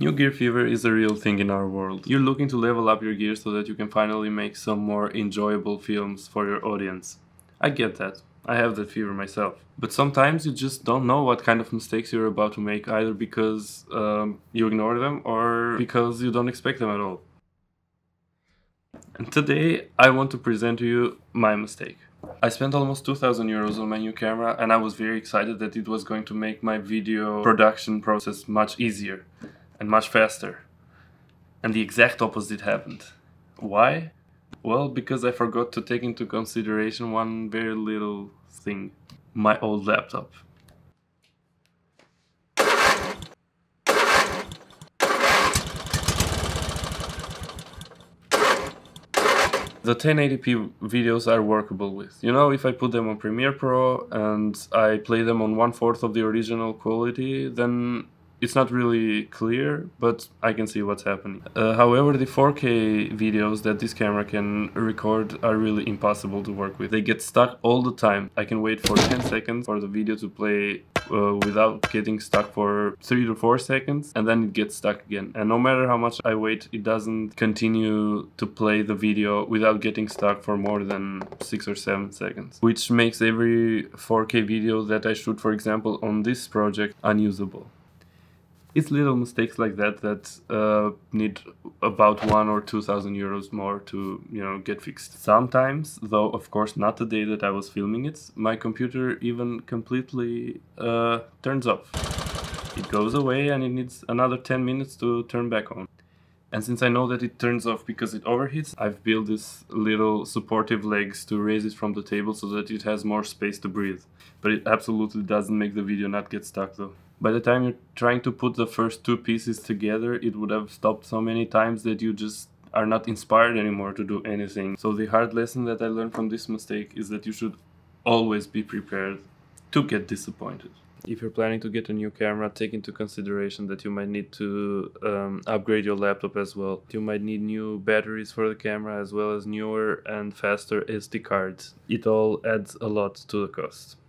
New gear fever is a real thing in our world. You're looking to level up your gear so that you can finally make some more enjoyable films for your audience. I get that. I have that fever myself. But sometimes you just don't know what kind of mistakes you're about to make, either because you ignore them or because you don't expect them at all. And today I want to present to you my mistake. I spent almost 2,000 euros on my new camera, and I was very excited that it was going to make my video production process much easier and much faster. And the exact opposite happened. Why? Well, because I forgot to take into consideration one very little thing. My old laptop. The 1080p videos are workable with. You know, if I put them on Premiere Pro and I play them on 1/4 of the original quality, then it's not really clear, but I can see what's happening. However, the 4K videos that this camera can record are really impossible to work with. They get stuck all the time. I can wait for 10 seconds for the video to play without getting stuck for 3 to 4 seconds, and then it gets stuck again. And no matter how much I wait, it doesn't continue to play the video without getting stuck for more than 6 or 7 seconds, which makes every 4K video that I shoot, for example, on this project, unusable. It's little mistakes like that that need about 1,000 or 2,000 euros more to, you know, get fixed. Sometimes, though, of course, not the day that I was filming it, my computer even completely turns off. It goes away and it needs another 10 minutes to turn back on. And since I know that it turns off because it overheats, I've built these little supportive legs to raise it from the table so that it has more space to breathe. But it absolutely doesn't make the video not get stuck, though. By the time you're trying to put the first two pieces together, it would have stopped so many times that you just are not inspired anymore to do anything. So the hard lesson that I learned from this mistake is that you should always be prepared to get disappointed. If you're planning to get a new camera, take into consideration that you might need to upgrade your laptop as well. You might need new batteries for the camera as well as newer and faster SD cards. It all adds a lot to the cost.